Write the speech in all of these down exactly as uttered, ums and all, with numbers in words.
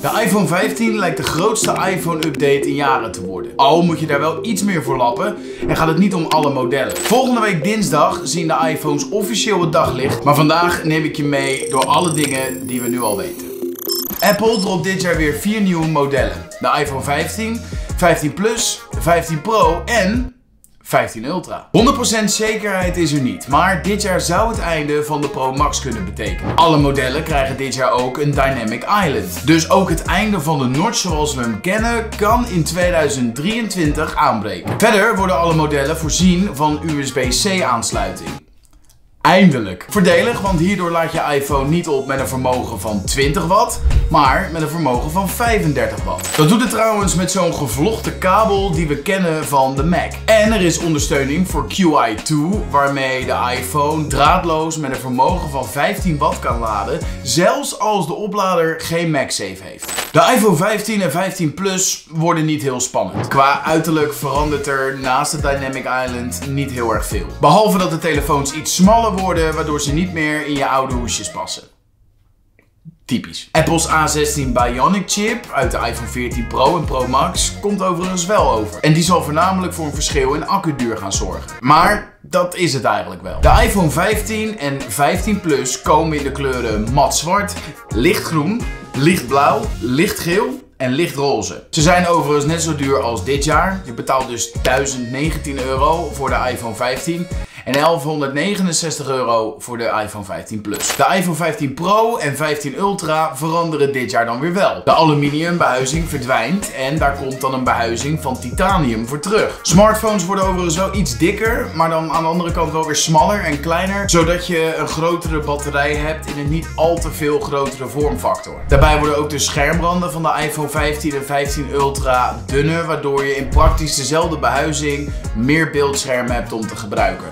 De iPhone vijftien lijkt de grootste iPhone-update in jaren te worden. Al moet je daar wel iets meer voor lappen en gaat het niet om alle modellen. Volgende week dinsdag zien de iPhones officieel het daglicht, maar vandaag neem ik je mee door alle dingen die we nu al weten. Apple dropt dit jaar weer vier nieuwe modellen. De iPhone vijftien, vijftien Plus, vijftien Pro en vijftien Ultra. honderd procent zekerheid is er niet, maar dit jaar zou het einde van de Pro Max kunnen betekenen. Alle modellen krijgen dit jaar ook een Dynamic Island. Dus ook het einde van de Notch zoals we hem kennen kan in tweeduizend drieëntwintig aanbreken. Verder worden alle modellen voorzien van U S B C aansluiting. Eindelijk. Voordelig, want hierdoor laat je iPhone niet op met een vermogen van twintig watt, maar met een vermogen van vijfendertig watt. Dat doet het trouwens met zo'n gevlochten kabel die we kennen van de Mac. En er is ondersteuning voor Q I twee, waarmee de iPhone draadloos met een vermogen van vijftien watt kan laden, zelfs als de oplader geen MagSafe heeft. De iPhone vijftien en vijftien Plus worden niet heel spannend. Qua uiterlijk verandert er naast de Dynamic Island niet heel erg veel. Behalve dat de telefoons iets smaller worden, waardoor ze niet meer in je oude hoesjes passen. Typisch. Apple's A zestien Bionic chip uit de iPhone veertien Pro en Pro Max komt overigens wel over. En die zal voornamelijk voor een verschil in accuduur gaan zorgen. Maar dat is het eigenlijk wel. De iPhone vijftien en vijftien Plus komen in de kleuren mat zwart, lichtgroen, lichtblauw, lichtgeel en lichtroze. Ze zijn overigens net zo duur als dit jaar. Je betaalt dus duizend negentien euro voor de iPhone vijftien en elfhonderdnegenenzestig euro voor de iPhone vijftien Plus. De iPhone vijftien Pro en vijftien Ultra veranderen dit jaar dan weer wel. De aluminium behuizing verdwijnt en daar komt dan een behuizing van titanium voor terug. Smartphones worden overigens wel iets dikker, maar dan aan de andere kant wel weer smaller en kleiner, zodat je een grotere batterij hebt in een niet al te veel grotere vormfactor. Daarbij worden ook de schermranden van de iPhone vijftien en vijftien Ultra dunner, waardoor je in praktisch dezelfde behuizing meer beeldscherm hebt om te gebruiken.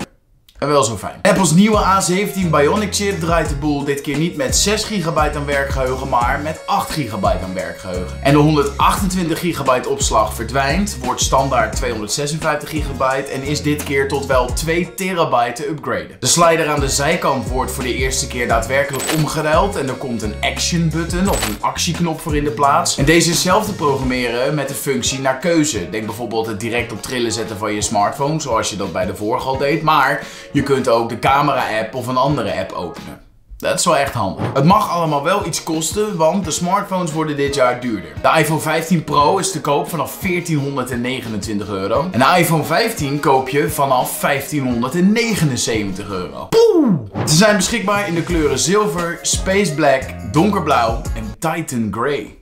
En wel zo fijn. Apple's nieuwe A zeventien Bionic chip draait de boel dit keer niet met zes gigabyte aan werkgeheugen, maar met acht gigabyte aan werkgeheugen. En de honderdachtentwintig gigabyte opslag verdwijnt, wordt standaard tweehonderdzesenvijftig gigabyte en is dit keer tot wel twee terabyte te upgraden. De slider aan de zijkant wordt voor de eerste keer daadwerkelijk omgeruild en er komt een action button of een actieknop voor in de plaats. En deze is zelf te programmeren met de functie naar keuze. Denk bijvoorbeeld het direct op trillen zetten van je smartphone, zoals je dat bij de vorige al deed, maar je kunt ook de camera-app of een andere app openen. Dat is wel echt handig. Het mag allemaal wel iets kosten, want de smartphones worden dit jaar duurder. De iPhone vijftien Pro is te koop vanaf veertienhonderdnegenentwintig euro. En de iPhone vijftien koop je vanaf vijftienhonderdnegenenzeventig euro. Poeh! Ze zijn beschikbaar in de kleuren zilver, space black, donkerblauw en Titan Grey.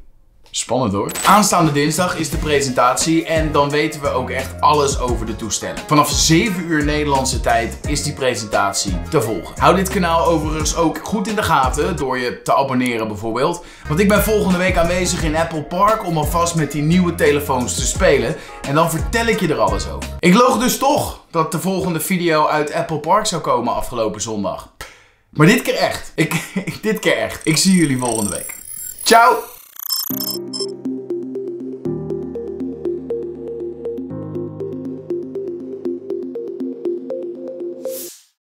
Spannend hoor. Aanstaande dinsdag is de presentatie en dan weten we ook echt alles over de toestellen. Vanaf zeven uur Nederlandse tijd is die presentatie te volgen. Hou dit kanaal overigens ook goed in de gaten door je te abonneren bijvoorbeeld. Want ik ben volgende week aanwezig in Apple Park om alvast met die nieuwe telefoons te spelen. En dan vertel ik je er alles over. Ik loog dus toch dat de volgende video uit Apple Park zou komen afgelopen zondag. Maar dit keer echt. Ik, dit keer echt. Ik zie jullie volgende week. Ciao! you